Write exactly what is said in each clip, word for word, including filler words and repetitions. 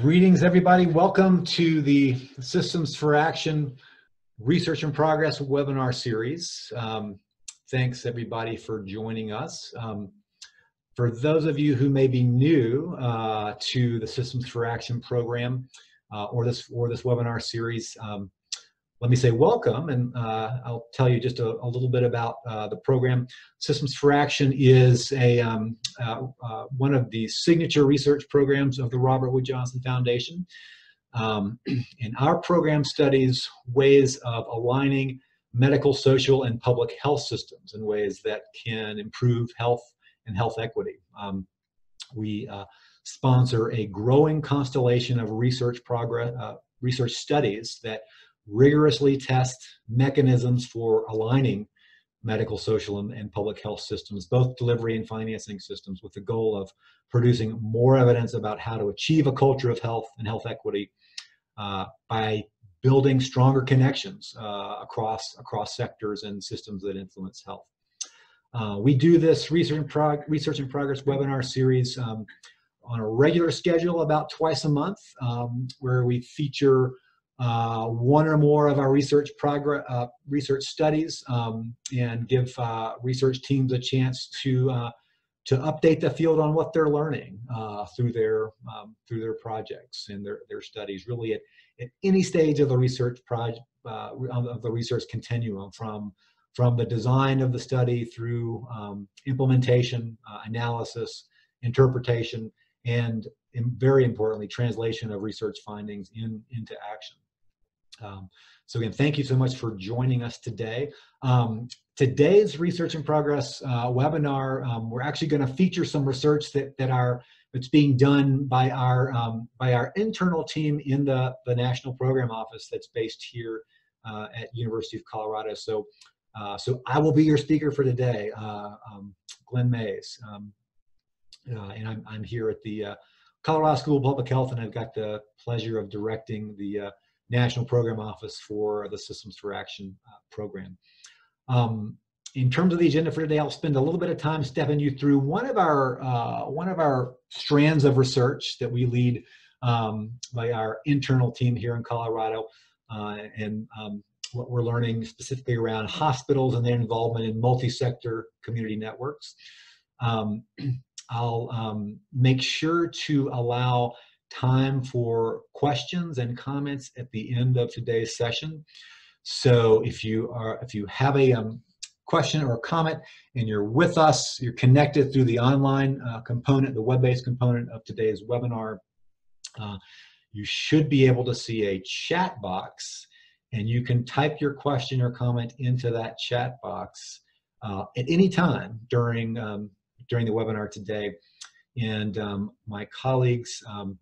Greetings, everybody. Welcome to the Systems for Action Research in Progress webinar series. Um, thanks, everybody, for joining us. Um, for those of you who may be new uh, to the Systems for Action program uh, or this or this webinar series, um, let me say welcome, and uh, I'll tell you just a, a little bit about uh, the program. Systems for Action is a um, uh, uh, one of the signature research programs of the Robert Wood Johnson Foundation, um, and our program studies ways of aligning medical, social, and public health systems in ways that can improve health and health equity. Um, we uh, sponsor a growing constellation of research progress, uh, research studies that rigorously test mechanisms for aligning medical, social, and, and public health systems, both delivery and financing systems, with the goal of producing more evidence about how to achieve a culture of health and health equity uh, by building stronger connections uh, across, across sectors and systems that influence health. Uh, we do this Research in, Prog- Research in Progress webinar series um, on a regular schedule about twice a month, um, where we feature Uh, one or more of our research progress, uh, research studies, um, and give uh, research teams a chance to uh, to update the field on what they're learning uh, through their um, through their projects and their their studies. Really, at, at any stage of the research project uh, of the research continuum, from from the design of the study through um, implementation, uh, analysis, interpretation, and very importantly, translation of research findings in into action. Um, so again, thank you so much for joining us today. Um, today's Research in Progress uh, webinar, um, we're actually going to feature some research that that our that's being done by our um, by our internal team in the the National Program Office that's based here uh, at University of Colorado. So, uh, so I will be your speaker for today, uh, um, Glen Mays, um, uh, and I'm I'm here at the uh, Colorado School of Public Health, and I've got the pleasure of directing the Uh, National Program Office for the Systems for Action uh, program. Um, in terms of the agenda for today, I'll spend a little bit of time stepping you through one of our uh, one of our strands of research that we lead um, by our internal team here in Colorado, uh, and um, what we're learning specifically around hospitals and their involvement in multi-sector community networks. Um, I'll um, make sure to allow time for questions and comments at the end of today's session. So if you are, if you have a um, question or a comment and you're with us, you're connected through the online uh, component, the web-based component of today's webinar, uh, you should be able to see a chat box, and you can type your question or comment into that chat box uh, at any time during, um, during the webinar today. And um, my colleagues, um,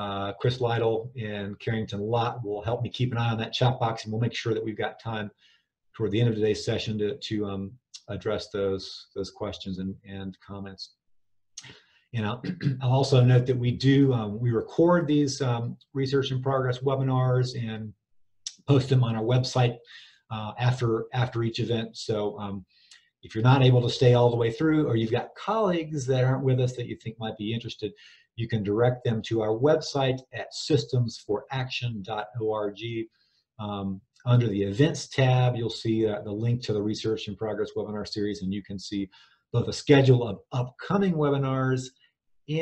Uh, Chris Lytle and Carrington Lott, will help me keep an eye on that chat box, and we'll make sure that we've got time toward the end of today's session to, to um, address those those questions and, and comments. And I'll, I'll also note that we do um, we record these um, Research in Progress webinars and post them on our website uh, after after each event. So um, if you're not able to stay all the way through, or you've got colleagues that aren't with us that you think might be interested, you can direct them to our website at systems for action dot org. Um, under the Events tab, you'll see uh, the link to the Research in Progress webinar series, and you can see both a schedule of upcoming webinars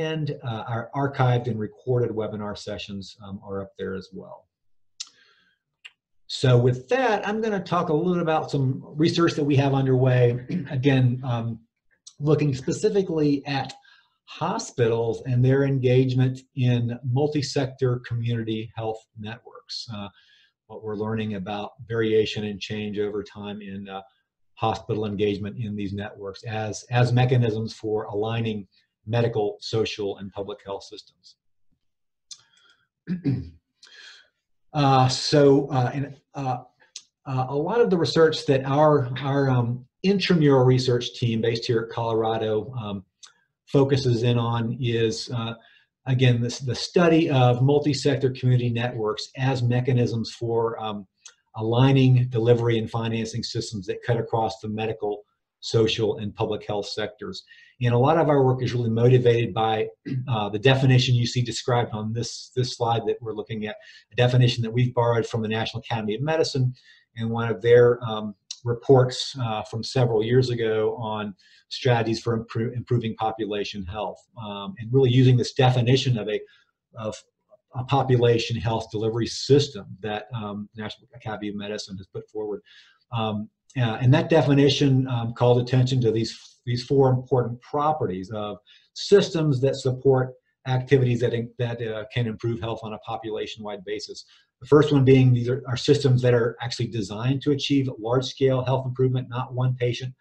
and uh, our archived and recorded webinar sessions um, are up there as well. So with that, I'm going to talk a little about some research that we have underway, again, um, looking specifically at hospitals and their engagement in multi-sector community health networks. Uh, what we're learning about variation and change over time in uh, hospital engagement in these networks as, as mechanisms for aligning medical, social, and public health systems. uh, so uh, and, uh, uh, a lot of the research that our, our um, intramural research team based here at Colorado um, focuses in on is, uh, again, this, the study of multi-sector community networks as mechanisms for um, aligning delivery and financing systems that cut across the medical, social, and public health sectors. And a lot of our work is really motivated by uh, the definition you see described on this, this slide that we're looking at, a definition that we've borrowed from the National Academy of Medicine and one of their um, reports uh, from several years ago on strategies for impro improving population health. Um, and really using this definition of a, of a population health delivery system that um, the National Academy of Medicine has put forward. Um, Uh, and that definition um, called attention to these, these four important properties of systems that support activities that, in, that uh, can improve health on a population-wide basis. The first one being these are, are systems that are actually designed to achieve large-scale health improvement, not one patient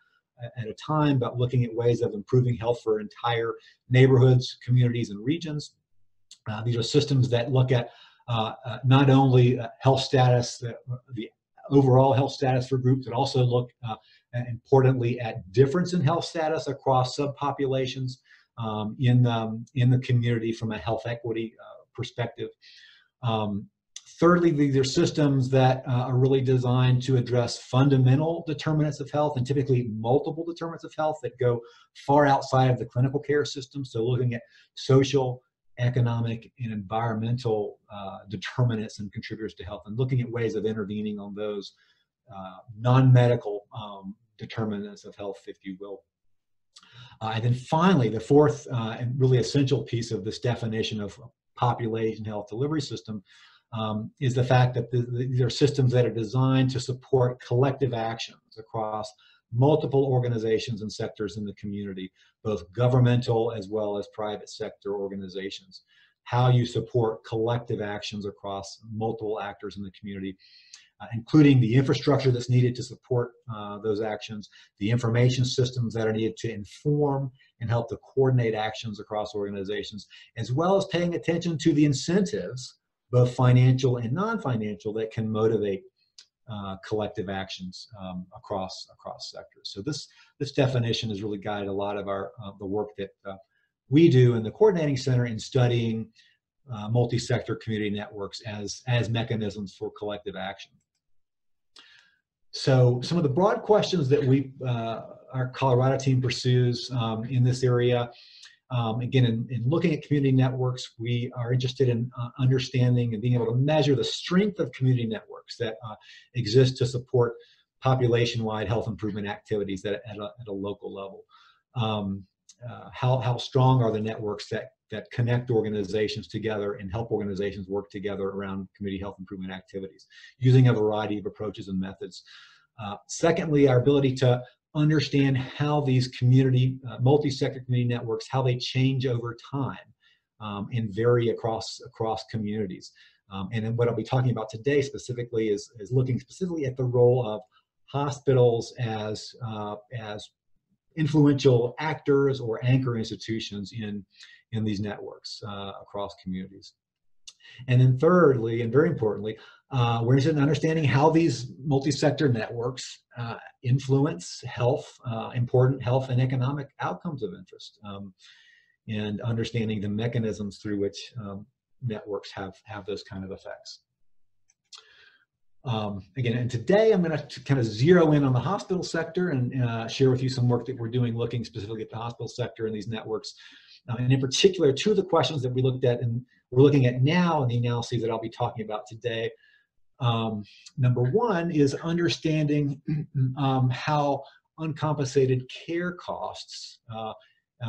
at a time, but looking at ways of improving health for entire neighborhoods, communities, and regions. Uh, these are systems that look at uh, uh, not only uh, health status, uh, the overall health status for groups, and also look uh, importantly at difference in health status across subpopulations um, in, um, in the community from a health equity uh, perspective. Um, thirdly, these are systems that uh, are really designed to address fundamental determinants of health, and typically multiple determinants of health that go far outside of the clinical care system. So looking at social, economic, and environmental uh, determinants and contributors to health, and looking at ways of intervening on those uh, non-medical um, determinants of health, if you will. Uh, and then finally, the fourth uh, and really essential piece of this definition of population health delivery system um, is the fact that the, the, these are systems that are designed to support collective actions across multiple organizations and sectors in the community, both governmental as well as private sector organizations. How you support collective actions across multiple actors in the community, uh, including the infrastructure that's needed to support uh, those actions, the information systems that are needed to inform and help to coordinate actions across organizations, as well as paying attention to the incentives, both financial and non-financial, that can motivate Uh, collective actions um, across across sectors. So this this definition has really guided a lot of our uh, the work that uh, we do in the coordinating center in studying uh, multi-sector community networks as as mechanisms for collective action. So some of the broad questions that we uh, our Colorado team pursues um, in this area. Um, again, in, in looking at community networks, we are interested in uh, understanding and being able to measure the strength of community networks that uh, exist to support population-wide health improvement activities that, at, a, at a local level. Um, uh, how, how strong are the networks that, that connect organizations together and help organizations work together around community health improvement activities, using a variety of approaches and methods. Uh, secondly, our ability to understand how these community, uh, multi-sector community networks, how they change over time um, and vary across, across communities. Um, and then what I'll be talking about today specifically is, is looking specifically at the role of hospitals as, uh, as influential actors or anchor institutions in, in these networks uh, across communities. And then thirdly, and very importantly, uh, we're interested in understanding how these multi-sector networks uh, influence health, uh, important health and economic outcomes of interest, um, and understanding the mechanisms through which um, networks have, have those kind of effects. Um, again, and today I'm going to kind of zero in on the hospital sector and uh, share with you some work that we're doing looking specifically at the hospital sector and these networks. Uh, and in particular, two of the questions that we looked at and we're looking at now in the analyses that I'll be talking about today. Um, number one is understanding um, how uncompensated care costs uh,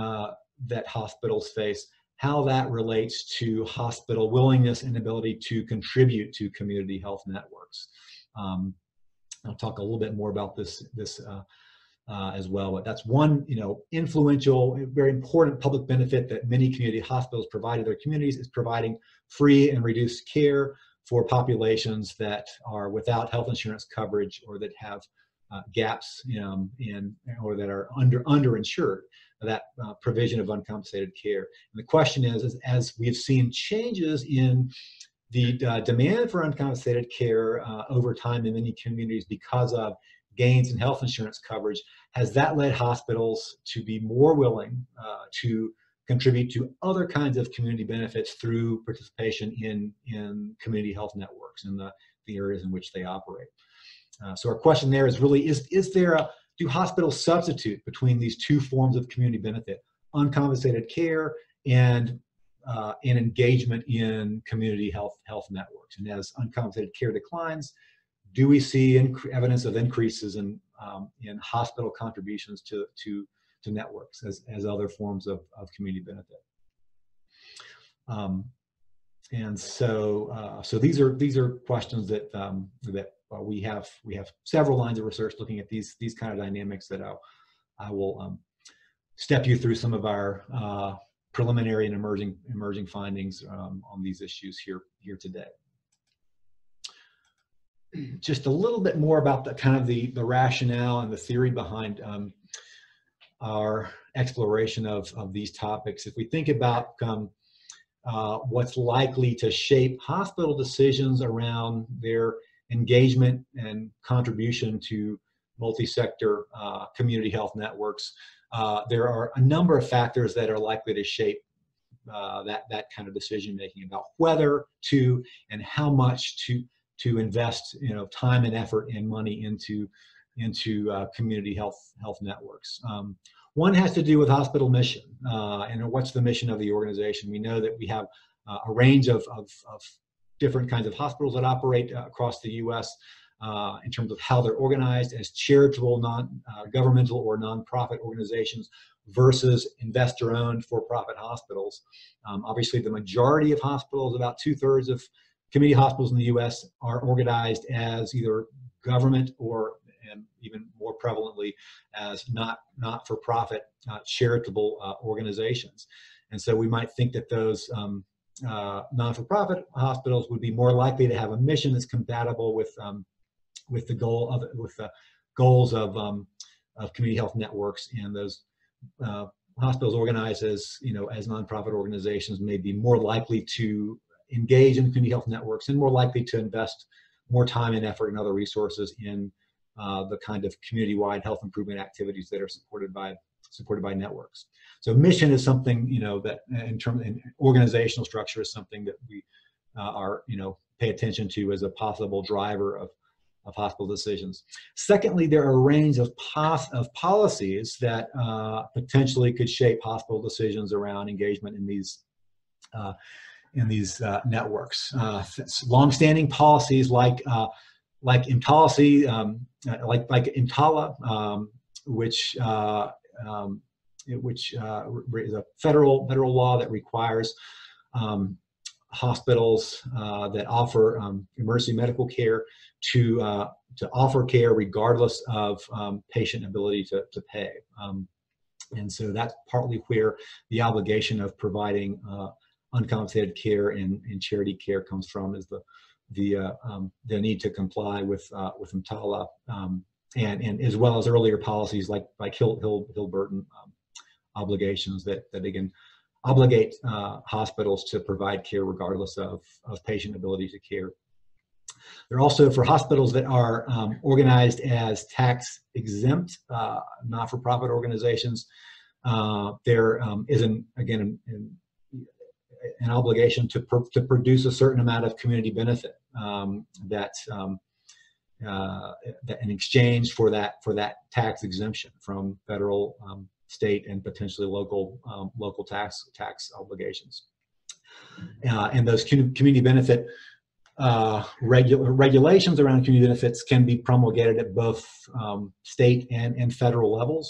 uh, that hospitals face, how that relates to hospital willingness and ability to contribute to community health networks. Um, I'll talk a little bit more about this, this uh, Uh, as well, but that's one, you know, influential, very important public benefit that many community hospitals provide to their communities is providing free and reduced care for populations that are without health insurance coverage or that have uh, gaps, you know, in, or that are under underinsured. That uh, provision of uncompensated care. And the question is, is as we've seen changes in the uh, demand for uncompensated care uh, over time in many communities because of gains in health insurance coverage, has that led hospitals to be more willing uh, to contribute to other kinds of community benefits through participation in, in community health networks in the, the areas in which they operate? Uh, so our question there is really, is, is there a do hospitals substitute between these two forms of community benefit, uncompensated care and uh, and engagement in community health health networks? And as uncompensated care declines, do we see evidence of increases in um, in hospital contributions to to to networks as as other forms of of community benefit? Um, and so uh, so these are these are questions that um, that uh, we have we have several lines of research looking at these these kind of dynamics that I'll, I will um, step you through some of our uh, preliminary and emerging emerging findings um, on these issues here here today. Just a little bit more about the kind of the the rationale and the theory behind um, our exploration of of these topics. If we think about um, Uh, what's likely to shape hospital decisions around their engagement and contribution to multi-sector uh, community health networks, Uh, there are a number of factors that are likely to shape uh, that, that kind of decision-making about whether to and how much to, to invest, you know, time and effort and money into, into uh, community health, health networks. Um, One has to do with hospital mission uh, and what's the mission of the organization. We know that we have uh, a range of, of, of different kinds of hospitals that operate uh, across the U S uh, in terms of how they're organized as charitable, non-governmental uh, or nonprofit organizations versus investor-owned for-profit hospitals. Um, obviously, the majority of hospitals, about two-thirds of community hospitals in the U S, are organized as either government or, and even more prevalently, as not not for profit, uh, charitable uh, organizations, and so we might think that those um, uh, non for profit hospitals would be more likely to have a mission that's compatible with um, with the goal of with the goals of um, of community health networks, and those uh, hospitals organized as you know as nonprofit organizations may be more likely to engage in community health networks and more likely to invest more time and effort and other resources in Uh, the kind of community-wide health improvement activities that are supported by supported by networks. So mission is something you know that in terms in organizational structure is something that we uh, are you know pay attention to as a possible driver of of hospital decisions. Secondly, there are a range of pos of policies that uh, potentially could shape hospital decisions around engagement in these uh, in these uh, networks. Uh, longstanding policies like uh, like EMTALA, um, like like EMTALA, um, which uh, um, which uh, is a federal federal law that requires um, hospitals uh, that offer um, emergency medical care to uh, to offer care regardless of um, patient ability to to pay, um, and so that's partly where the obligation of providing uh, uncompensated care and, and charity care comes from, is the the uh, um, the need to comply with uh, with EMTALA, um, and and as well as earlier policies like like Hill Hill, Hill Burton um, obligations that that again obligate uh, hospitals to provide care regardless of of patient ability to care. They're also for hospitals that are um, organized as tax exempt uh, not for profit organizations. Uh, there um, is an again an, an an obligation to, pr to produce a certain amount of community benefit um, that, um, uh, that in exchange for that for that tax exemption from federal, um, state, and potentially local um, local tax tax obligations. Uh, and those community benefit uh, regu regulations around community benefits can be promulgated at both um, state and, and federal levels.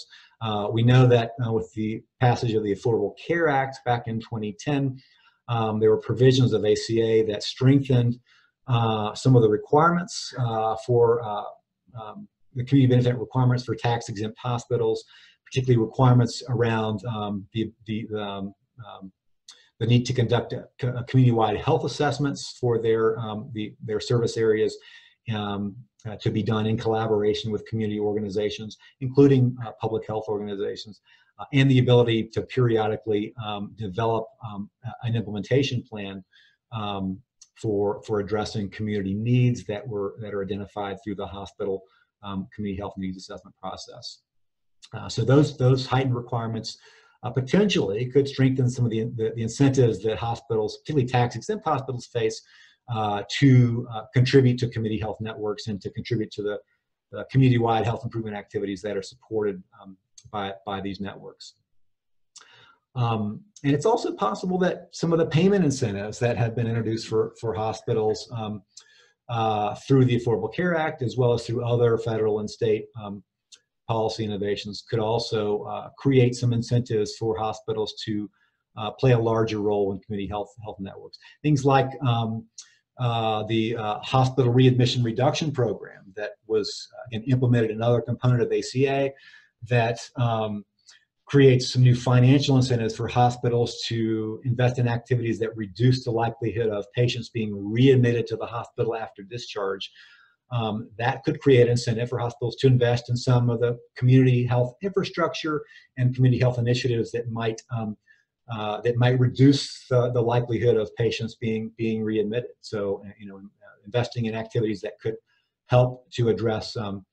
Uh, we know that uh, with the passage of the Affordable Care Act back in twenty ten, Um, there were provisions of A C A that strengthened uh, some of the requirements uh, for uh, um, the community benefit requirements for tax-exempt hospitals, particularly requirements around um, the, the, um, um, the need to conduct community-wide health assessments for their, um, the, their service areas um, uh, to be done in collaboration with community organizations, including uh, public health organizations. Uh, and the ability to periodically um, develop um, an implementation plan um, for for addressing community needs that were that are identified through the hospital um, community health needs assessment process. Uh, so those those heightened requirements uh, potentially could strengthen some of the, the the incentives that hospitals, particularly tax-exempt hospitals, face uh, to uh, contribute to community health networks and to contribute to the the community-wide health improvement activities that are supported um, by, by these networks. Um, and it's also possible that some of the payment incentives that have been introduced for, for hospitals um, uh, through the Affordable Care Act, as well as through other federal and state um, policy innovations, could also uh, create some incentives for hospitals to uh, play a larger role in community health, health networks. Things like um, uh, the uh, Hospital Readmission Reduction Program that was uh, implemented, another component of A C A that um, creates some new financial incentives for hospitals to invest in activities that reduce the likelihood of patients being readmitted to the hospital after discharge. Um, that could create incentive for hospitals to invest in some of the community health infrastructure and community health initiatives that might um, uh, that might reduce the, the likelihood of patients being being readmitted. So, you know, investing in activities that could help to address um,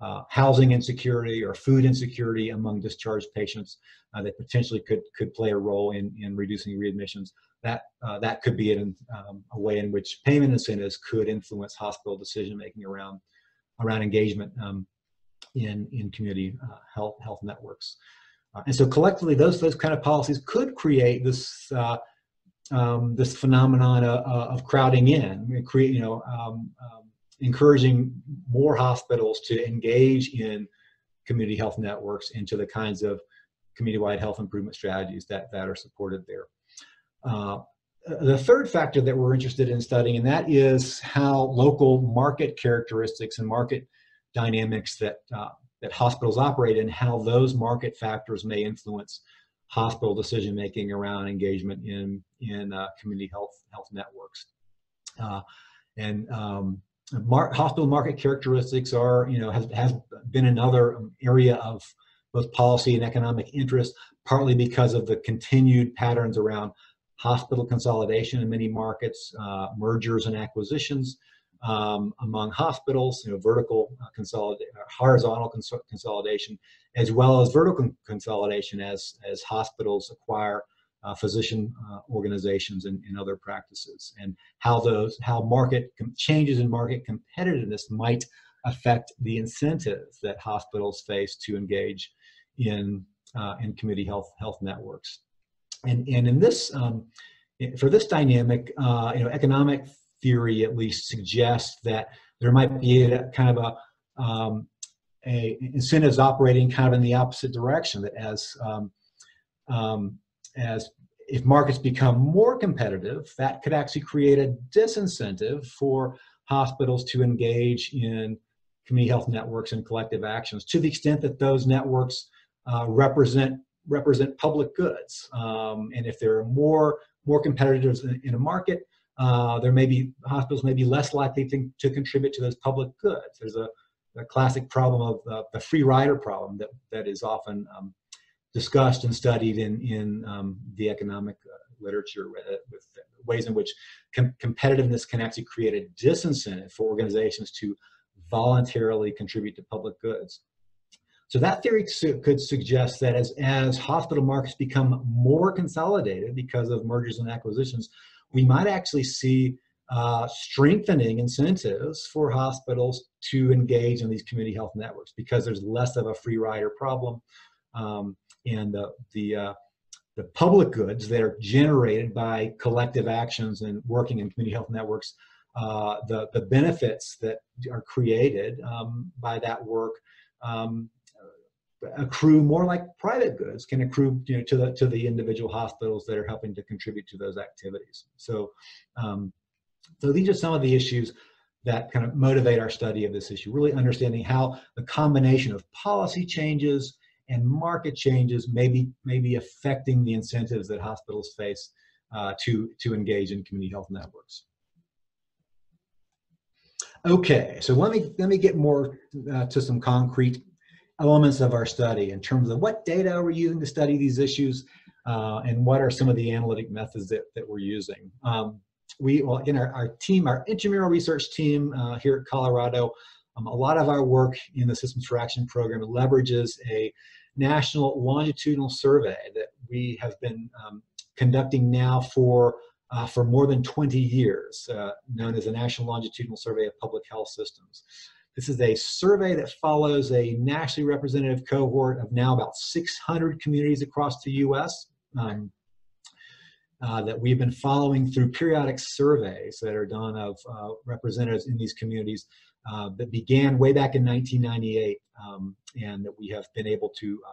Uh, housing insecurity or food insecurity among discharged patients uh, that potentially could could play a role in in reducing readmissions. That uh, that could be an, um, a way in which payment incentives could influence hospital decision making around around engagement um, in in community uh, health health networks. Uh, and so collectively, those those kind of policies could create this uh, um, this phenomenon of, of crowding in, create you know. Um, um, encouraging more hospitals to engage in community health networks into the kinds of community-wide health improvement strategies that, that are supported there. Uh, the third factor that we're interested in studying, and that is how local market characteristics and market dynamics that, uh, that hospitals operate in, how those market factors may influence hospital decision-making around engagement in, in uh, community health, health networks. Uh, and um, Mar hospital market characteristics are, you know, has, has been another area of both policy and economic interest, partly because of the continued patterns around hospital consolidation in many markets, uh, mergers and acquisitions um, among hospitals, you know, vertical uh, consolidation, horizontal cons consolidation, as well as vertical consolidation as, as hospitals acquire Uh, physician uh, organizations and, and other practices, and how those how market changes in market competitiveness might affect the incentives that hospitals face to engage in uh, in community health health networks. And and in this um, for this dynamic, uh, you know, economic theory at least suggests that there might be a kind of a, um, a incentives operating kind of in the opposite direction. That as um, um, As if markets become more competitive, that could actually create a disincentive for hospitals to engage in community health networks and collective actions to the extent that those networks uh, represent represent public goods. Um, and if there are more more competitors in, in a market, uh, there may be hospitals may be less likely to, to contribute to those public goods. There's a, a classic problem of uh, the free rider problem that that is often Um, discussed and studied in, in um, the economic uh, literature uh, with ways in which com competitiveness can actually create a disincentive for organizations to voluntarily contribute to public goods. So that theory su could suggest that as, as hospital markets become more consolidated because of mergers and acquisitions, we might actually see uh, strengthening incentives for hospitals to engage in these community health networks because there's less of a free rider problem. Um, and the the, uh, the public goods that are generated by collective actions and working in community health networks, uh, the, the benefits that are created um, by that work um, accrue more like private goods, can accrue, you know, to the, to the individual hospitals that are helping to contribute to those activities. So, um, so these are some of the issues that kind of motivate our study of this issue, really understanding how the combination of policy changes and market changes may be, may be affecting the incentives that hospitals face uh, to, to engage in community health networks. Okay, so let me, let me get more uh, to some concrete elements of our study in terms of what data are we using to study these issues uh, and what are some of the analytic methods that, that we're using. Um, we, well, in our, our team, our intramural research team uh, here at Colorado, Um, a lot of our work in the Systems for Action program leverages a national longitudinal survey that we have been um, conducting now for, uh, for more than twenty years, uh, known as the National Longitudinal Survey of Public Health Systems. This is a survey that follows a nationally representative cohort of now about six hundred communities across the U S Um, uh, that we've been following through periodic surveys that are done of uh, representatives in these communities uh, that began way back in nineteen ninety-eight, um, and that we have been able to uh,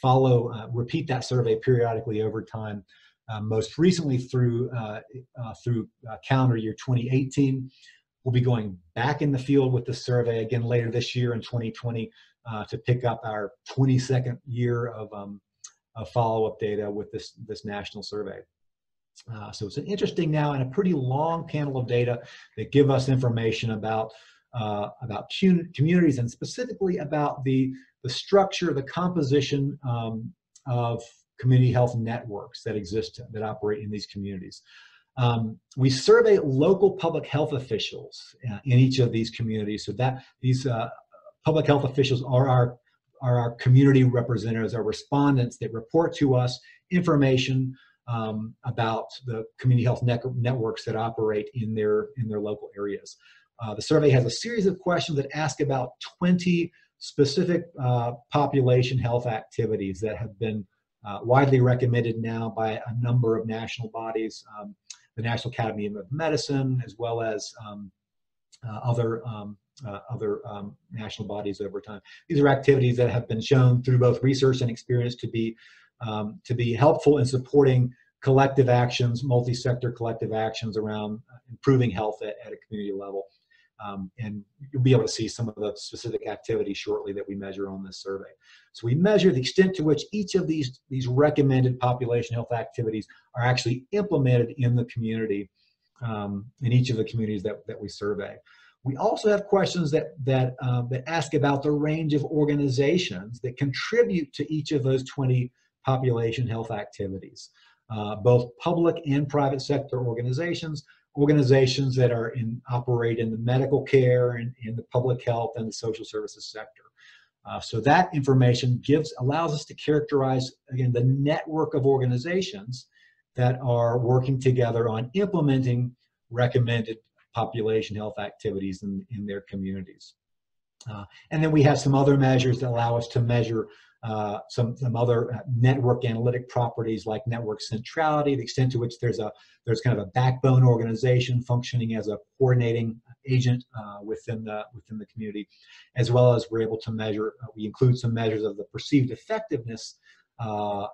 follow, uh, repeat that survey periodically over time, uh, most recently through, uh, uh, through uh, calendar year twenty eighteen. We'll be going back in the field with the survey again later this year in twenty twenty uh, to pick up our twenty-second year of, um, of follow-up data with this, this national survey. Uh, so it's an interesting now and a pretty long panel of data that give us information about, uh, about communities and specifically about the, the structure, the composition um, of community health networks that exist, that operate in these communities. Um, we survey local public health officials uh, in each of these communities, so that these uh, public health officials are our, are our community representatives, our respondents that report to us information um, about the community health ne networks that operate in their, in their local areas. Uh, the survey has a series of questions that ask about twenty specific uh, population health activities that have been uh, widely recommended now by a number of national bodies. Um, the National Academy of Medicine, as well as um, uh, other, um, uh, other um, national bodies over time. These are activities that have been shown through both research and experience to be, um, to be helpful in supporting collective actions, multi-sector collective actions around improving health at, at a community level. Um, and you'll be able to see some of the specific activities shortly that we measure on this survey. So we measure the extent to which each of these, these recommended population health activities are actually implemented in the community, um, in each of the communities that, that we survey. We also have questions that, that, uh, that ask about the range of organizations that contribute to each of those twenty population health activities, uh, both public and private sector organizations, organizations that are in, operate in the medical care and in the public health and the social services sector. Uh, so that information gives, allows us to characterize, again, the network of organizations that are working together on implementing recommended population health activities in, in their communities. Uh, and then we have some other measures that allow us to measure uh, some, some other network analytic properties like network centrality, the extent to which there's a there's kind of a backbone organization functioning as a coordinating agent uh, within the within the community, as well as we're able to measure. Uh, we include some measures of the perceived effectiveness uh,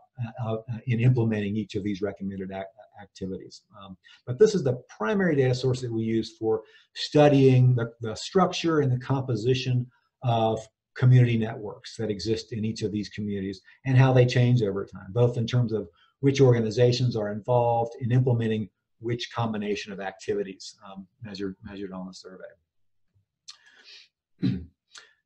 uh, in implementing each of these recommended ac activities. Um, but this is the primary data source that we use for studying the, the structure and the composition of community networks that exist in each of these communities and how they change over time, both in terms of which organizations are involved in implementing which combination of activities um, measured, measured on the survey.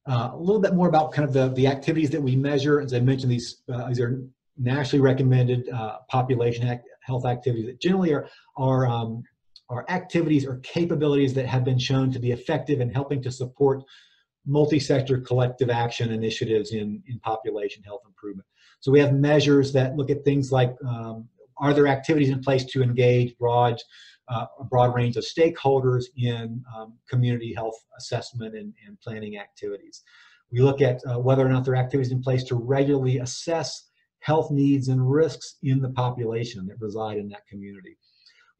Uh, a little bit more about kind of the, the activities that we measure. As I mentioned, these, uh, these are nationally recommended uh, population act health activities that generally are, are, um, are activities or capabilities that have been shown to be effective in helping to support multi-sector collective action initiatives in, in population health improvement. So we have measures that look at things like, um, are there activities in place to engage broad, uh, a broad range of stakeholders in um, community health assessment and, and planning activities. We look at uh, whether or not there are activities in place to regularly assess health needs and risks in the population that reside in that community.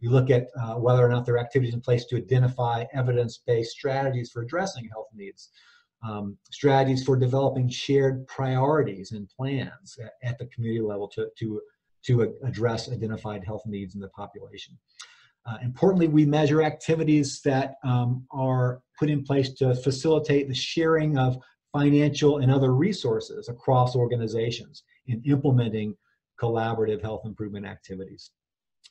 We look at uh, whether or not there are activities in place to identify evidence-based strategies for addressing health needs. Um, strategies for developing shared priorities and plans at, at the community level to, to, to address identified health needs in the population. Uh, importantly, we measure activities that um, are put in place to facilitate the sharing of financial and other resources across organizations in implementing collaborative health improvement activities.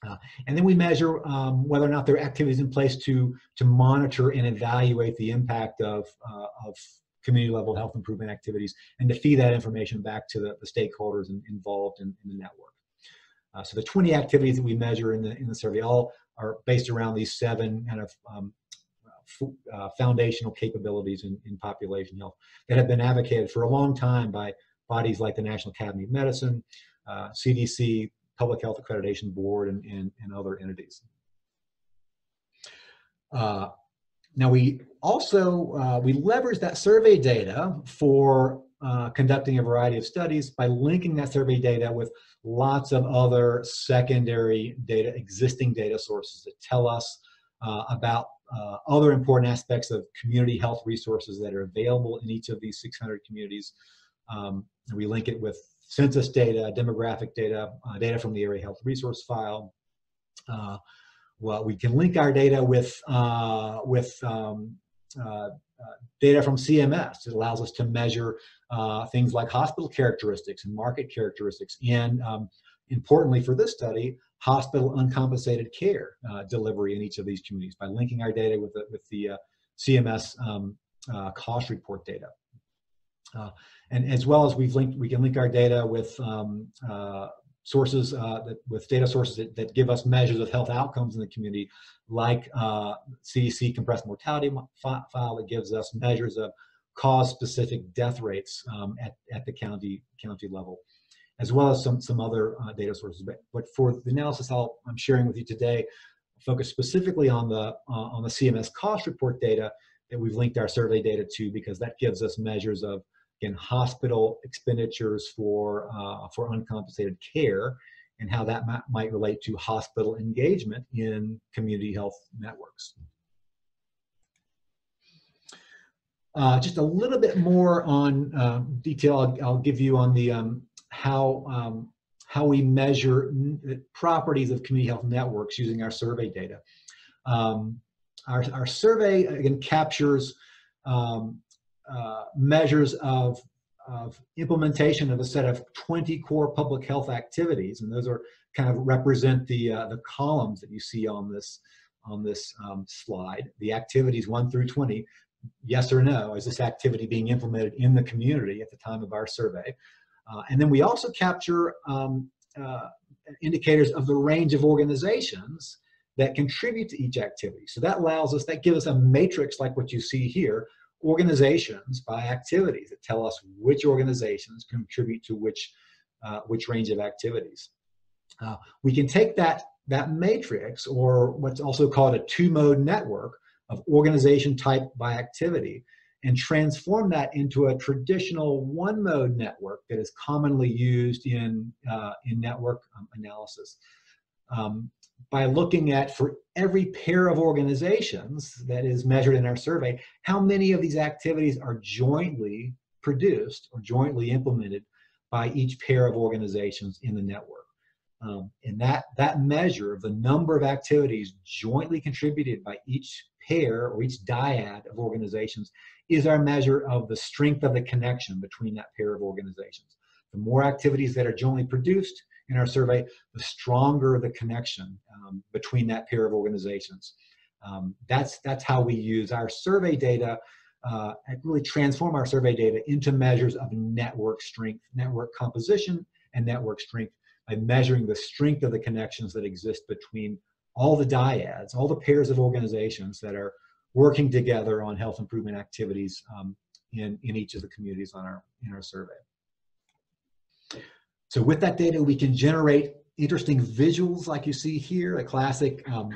Uh, and then we measure um, whether or not there are activities in place to, to monitor and evaluate the impact of, uh, of community-level health improvement activities and to feed that information back to the, the stakeholders in, involved in, in the network. Uh, so the twenty activities that we measure in the, in the survey all are based around these seven kind of um, uh, foundational capabilities in, in population health that have been advocated for a long time by bodies like the National Academy of Medicine, uh, C D C, Public Health Accreditation Board, and, and, and other entities. Uh, Now we also, uh, we leverage that survey data for uh, conducting a variety of studies by linking that survey data with lots of other secondary data, existing data sources that tell us uh, about uh, other important aspects of community health resources that are available in each of these six hundred communities. Um, and we link it with census data, demographic data, uh, data from the Area Health Resource File. Uh, well, we can link our data with, uh, with um, uh, uh, data from C M S. It allows us to measure uh, things like hospital characteristics and market characteristics, and um, importantly for this study, hospital uncompensated care uh, delivery in each of these communities by linking our data with the, with the uh, C M S um, uh, cost report data. Uh, and as well as we've linked, we can link our data with um, uh, sources, uh, that, with data sources that, that give us measures of health outcomes in the community, like uh, C D C compressed mortality file that gives us measures of cause-specific death rates um, at, at the county, county level, as well as some, some other uh, data sources. But, but for the analysis I'll, I'm sharing with you today, focus specifically on the, uh, on the C M S cost report data that we've linked our survey data to, because that gives us measures of, in hospital expenditures for, uh, for uncompensated care, and how that might relate to hospital engagement in community health networks. Uh, just a little bit more on uh, detail I'll, I'll give you on the, um, how, um, how we measure n properties of community health networks using our survey data. Um, our, our survey, again, captures um, Uh, measures of, of implementation of a set of twenty core public health activities, and those are kind of represent the uh, the columns that you see on this on this um, slide. The activities one through twenty, yes or no, is this activity being implemented in the community at the time of our survey? Uh, and then we also capture um, uh, indicators of the range of organizations that contribute to each activity. So that allows us, that gives us a matrix like what you see here. Organizations by activities that tell us which organizations contribute to which uh, which range of activities. Uh, we can take that that matrix, or what's also called a two-mode network of organization type by activity, and transform that into a traditional one-mode network that is commonly used in uh, in network um, analysis. Um, by looking at, for every pair of organizations that is measured in our survey, how many of these activities are jointly produced or jointly implemented by each pair of organizations in the network. Um, and that, that measure of the number of activities jointly contributed by each pair or each dyad of organizations is our measure of the strength of the connection between that pair of organizations. The more activities that are jointly produced in our survey, the stronger the connection um, between that pair of organizations. Um, that's, that's how we use our survey data uh, and really transform our survey data into measures of network strength, network composition, and network strength by measuring the strength of the connections that exist between all the dyads, all the pairs of organizations that are working together on health improvement activities um, in, in each of the communities on our, in our survey. So with that data, we can generate interesting visuals like you see here, a classic um,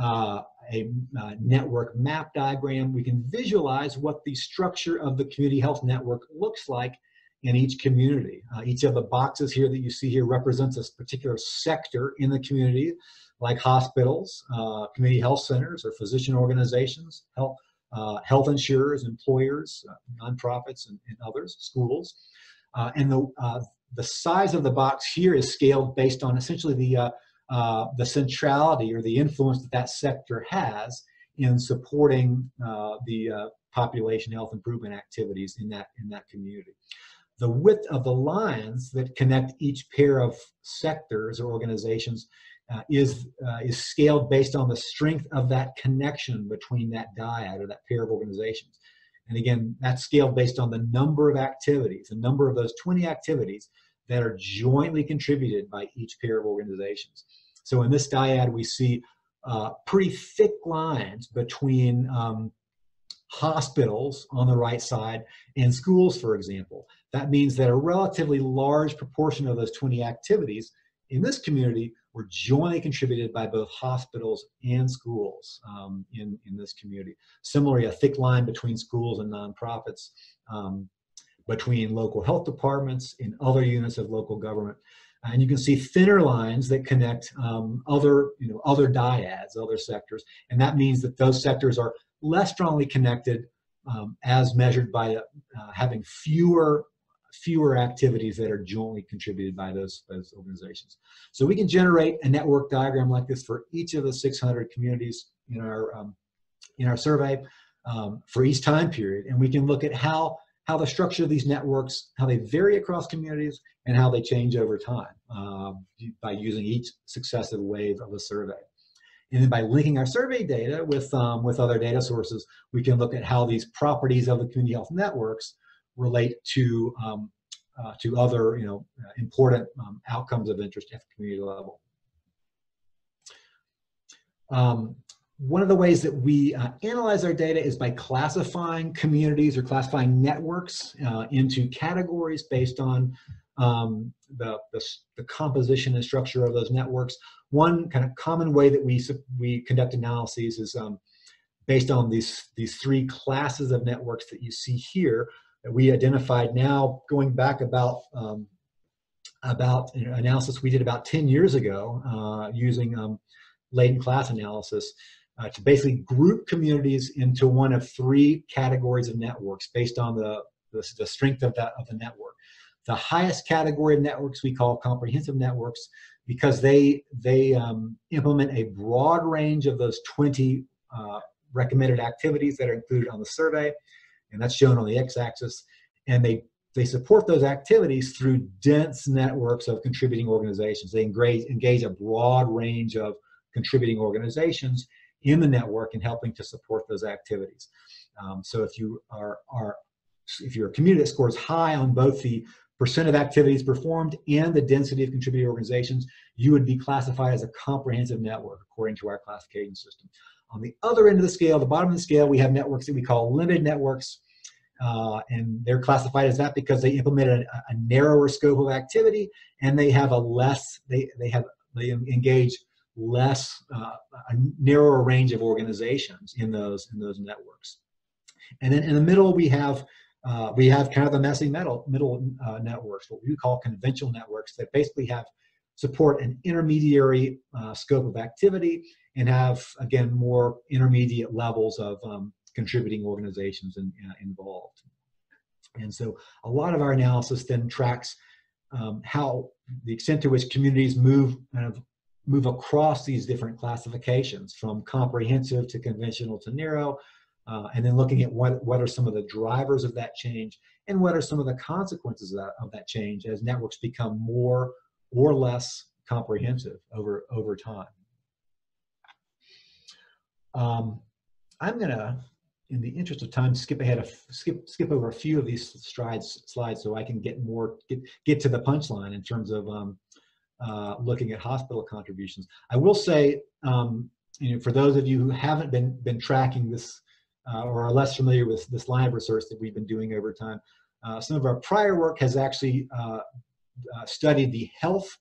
uh, a, uh, network map diagram. We can visualize what the structure of the community health network looks like in each community. Uh, each of the boxes here that you see here represents a particular sector in the community, like hospitals, uh, community health centers, or physician organizations, health, uh, health insurers, employers, uh, nonprofits, and, and others, schools. Uh, and the uh, The size of the box here is scaled based on essentially the, uh, uh, the centrality or the influence that that sector has in supporting uh, the uh, population health improvement activities in that, in that community. The width of the lines that connect each pair of sectors or organizations uh, is, uh, is scaled based on the strength of that connection between that dyad or that pair of organizations. And again, that's scaled based on the number of activities, the number of those twenty activities that are jointly contributed by each pair of organizations. So in this dyad, we see uh, pretty thick lines between um, hospitals on the right side and schools, for example. That means that a relatively large proportion of those twenty activities in this community were jointly contributed by both hospitals and schools um, in, in this community. Similarly, a thick line between schools and nonprofits, um, between local health departments and other units of local government. And you can see thinner lines that connect um, other, you know, other dyads, other sectors. And that means that those sectors are less strongly connected um, as measured by uh, having fewer fewer activities that are jointly contributed by those, those organizations. So we can generate a network diagram like this for each of the six hundred communities in our, um, in our survey um, for each time period. And we can look at how, how the structure of these networks, how they vary across communities and how they change over time uh, by using each successive wave of the survey. And then by linking our survey data with, um, with other data sources, we can look at how these properties of the community health networks relate to um, uh, to other, you know, uh, important um, outcomes of interest at the community level. Um, one of the ways that we uh, analyze our data is by classifying communities or classifying networks uh, into categories based on um, the, the, the composition and structure of those networks. One kind of common way that we, we conduct analyses is um, based on these, these three classes of networks that you see here. We identified now, going back about um, about an analysis we did about ten years ago uh, using um, latent class analysis uh, to basically group communities into one of three categories of networks based on the, the, the strength of, that, of the network. The highest category of networks we call comprehensive networks because they, they um, implement a broad range of those twenty uh, recommended activities that are included on the survey. And that's shown on the x-axis, and they, they support those activities through dense networks of contributing organizations. They engage, engage a broad range of contributing organizations in the network and helping to support those activities. Um, so if you are, are, if you're a community that scores high on both the percent of activities performed and the density of contributing organizations, you would be classified as a comprehensive network according to our classification system. On the other end of the scale, the bottom of the scale, we have networks that we call limited networks, uh, and they're classified as that because they implement a, a narrower scope of activity, and they have a less, they, they have, they engage less, uh, a narrower range of organizations in those, in those networks. And then in the middle, we have, uh, we have kind of the messy middle, middle uh, networks, what we call conventional networks that basically have support an intermediary uh, scope of activity and have, again, more intermediate levels of um, contributing organizations in, uh, involved. And so a lot of our analysis then tracks um, how the extent to which communities move kind of move across these different classifications from comprehensive to conventional to narrow, uh, and then looking at what, what are some of the drivers of that change and what are some of the consequences of that, of that change as networks become more or less comprehensive over, over time. Um, I'm gonna, in the interest of time, skip ahead, of, skip skip over a few of these strides, slides so I can get more, get, get to the punchline in terms of um, uh, looking at hospital contributions. I will say, um, you know, for those of you who haven't been, been tracking this uh, or are less familiar with this line of research that we've been doing over time, uh, some of our prior work has actually uh, uh, studied the health